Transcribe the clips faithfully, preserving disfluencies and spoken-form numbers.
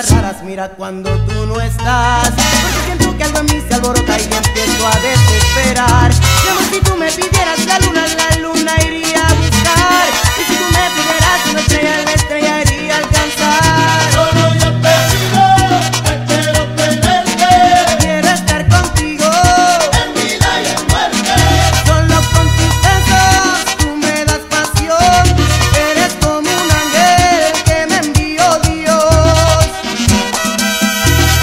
cosas raras, mira cuando tú no estás. Porque siento que algo en mí se alborota y empiezo a desesperar. Mi amor, si tú me pidieras la luna, la luna iría a buscar. Y si tú me pidieras una estrella, la estrella iría a alcanzar. Solo yo te pido, espero tenerte. Quiero estar contigo en vida y en muerte. Solo con tus besos tú me das pasión. Eres como un ángel que me envió Dios. Solo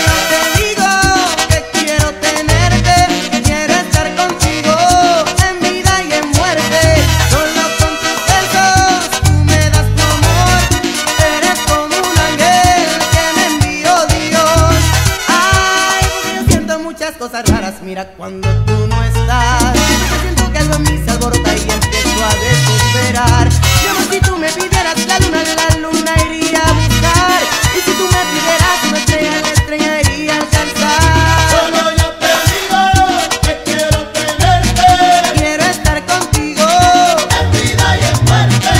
yo te digo que quiero tenerte, quiero estar contigo en vida y en muerte. Solo con tus besos tú me das tu amor. Eres como un ángel que me envió Dios. Ay, porque yo siento muchas cosas raras, mira cuando tú no estás. Yo siento que algo en mí se alborota y empiezo a desesperar. Mi amor, si tú me pidieras la luna, la luna iría a buscar. Y si tú me pidieras una estrella, la estrella iría a alcanzar. Solo yo te digo que quiero tenerte, quiero estar contigo en vida y en muerte.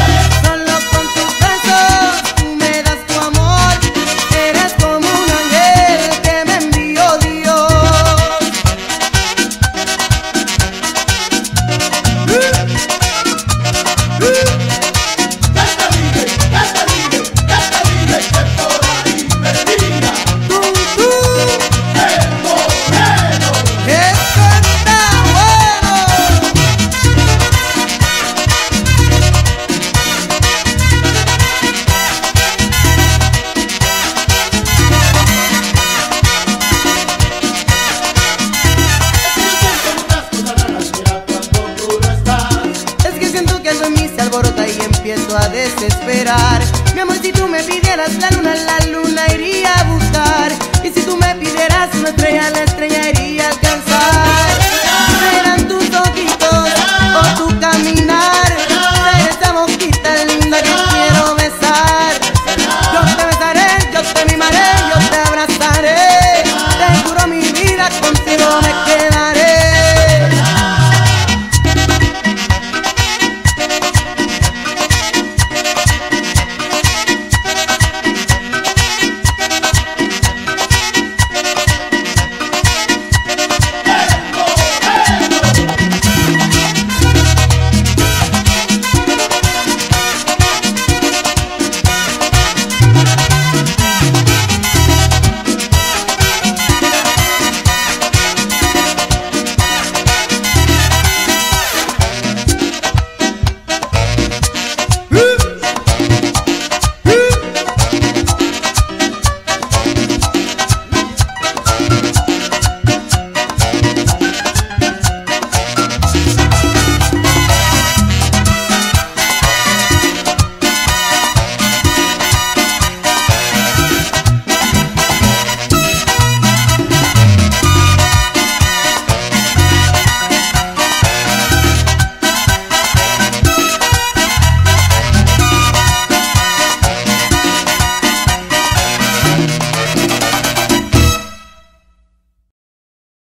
Solo con tus besos tú me das tu amor. Eres como un ángel que me envió Dios. Canta D J, canta D J, canta D J, que por ahí me tira Tú, tú, el moreno. esto está bueno. Es que siento que algo en mí se alborota y empiezo a desesperar. Mi amor, si tú me pidieras la luna, la luna iría a buscar. Y si tú me pidieras una estrella, la estrella iría a alcanzar.